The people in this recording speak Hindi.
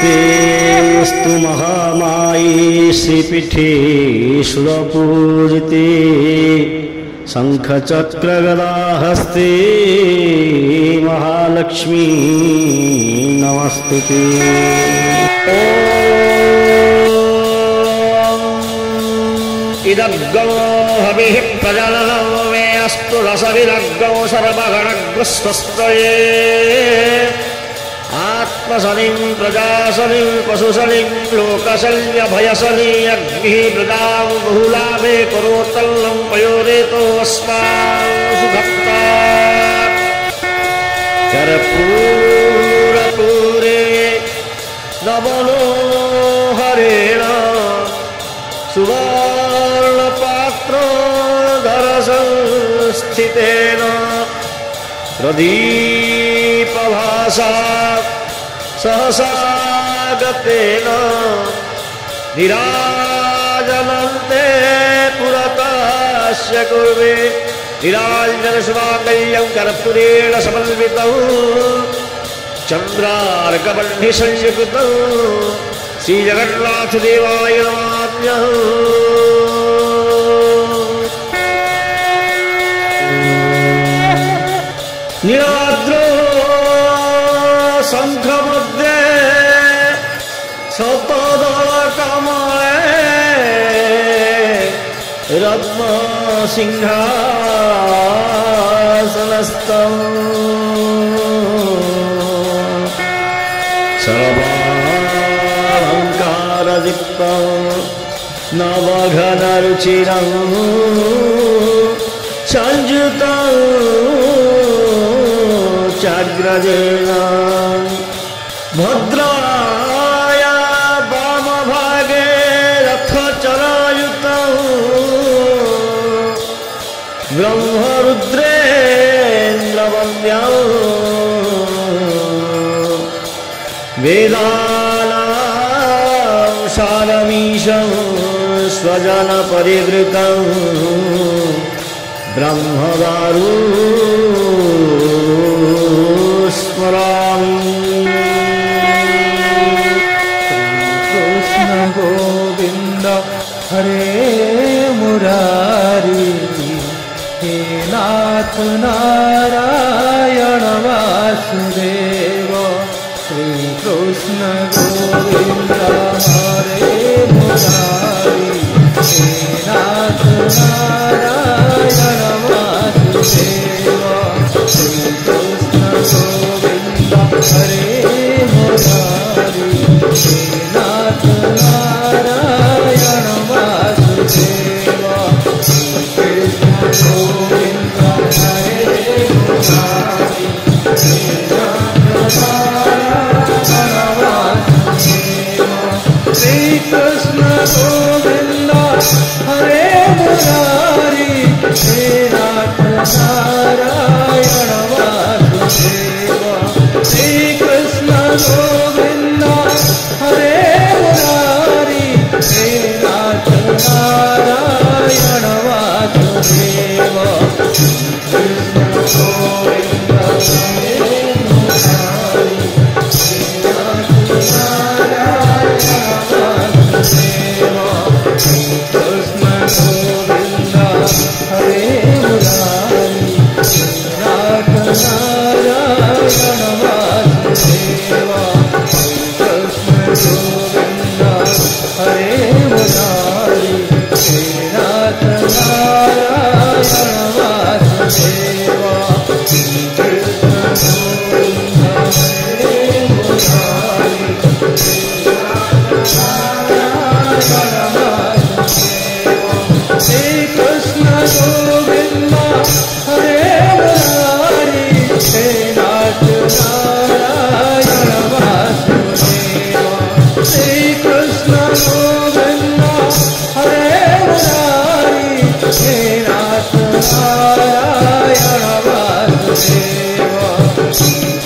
नमस्तेस्तु महामायि श्रीपीठे सुरपूजिते शंखचक्रगदाहस्ते महालक्ष्मी नमस्ते ते। इदग्गो हविः प्रजननो मे अस्तु रसविरग्गो सर्वगणग्रस्वस्त्रये आत्मसलिं प्रजासलिं पशुसलिं लोकसल्य भयसलि अग्निः प्रदां बहुलाभे करोत्तल्लं पयोरेतो अस्मान् सुखप्ता कर्पूरपूरे नमनो हरेण सुवर्णपात्रो धरसंस्थितेन प्रदीपभासा सहसागतेन निराजनन्ते पुरतस्य कुर्वे निराजनस्वाङ्गल्यं कर्पूरेण समन्वितौ चन्द्रार्कवर्णि संयुक्तौ श्रीजगन्नाथ देवाय नमः। निराद्रो शंख मध्य शतद कमले रत्न सिंहासनस्थं सर्वालंकारयुक्तं नवघनरुचिरं संयुतं भद्राया वामभागे रथचरायुतौ ब्रह्मरुद्रेन्द्र वन्द्यौ वेदानां सारमीशौ स्वजनपरिवृतौ ब्रह्मदारुणं कृष्ण गोविंद हरे मुरारी हे नाथ नारायण वासुदेव श्री कृष्ण गोविंद हरे मुरारी हे नाथ नारायण वासुदेव श्री कृष्ण हरे मुरारी हे नाथ नारायण वासुदेवा गोविंद हरे मुरारी हे नाथ नारायण वासुदेवा श्री कृष्ण गोविंद हरे मुरारी हे नाथ नारायण वासुदेवा श्री कृष्ण गोविंद हरे मुरारी हे नाथ नारायण वासुदेव श्री कृष्ण गोविंद हरे मुरारी हे नाथ नारायण वासुदेव श्री कृष्ण गोविंद हरे मुरारी हे नाथ नारायण सेवा कृष्ण गोविंद हरे मुरारी हे नाथ नारायण वासुदेवा श्री कृष्ण गोविंद हरे मुरारी हे नाथ नारायण वासुदेवा श्री कृष्ण गोविंद हरे मुरारी हे नाथ नारायण वासुदेवा श्री कृष्ण गोविंद हरे मुरारी हे नाथ नारायण वासुदेवा।